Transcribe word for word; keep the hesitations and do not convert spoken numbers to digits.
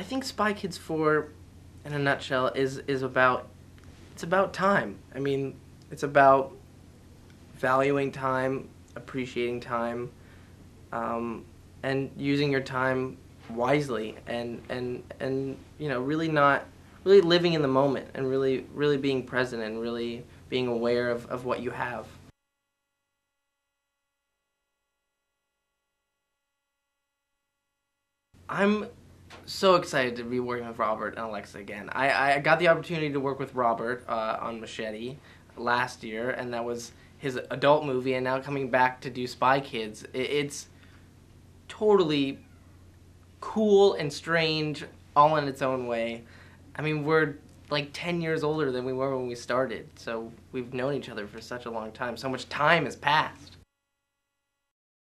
I think Spy Kids four, in a nutshell, is is about it's about time. I mean, it's about valuing time, appreciating time, um, and using your time wisely, and and and you know, really not really living in the moment, and really really being present, and really being aware of, of what you have. I'm so excited to be working with Robert and Alexa again. I, I got the opportunity to work with Robert uh, on Machete last year, and that was his adult movie, and now coming back to do Spy Kids, it's totally cool and strange, all in its own way. I mean, we're like ten years older than we were when we started, so we've known each other for such a long time. So much time has passed.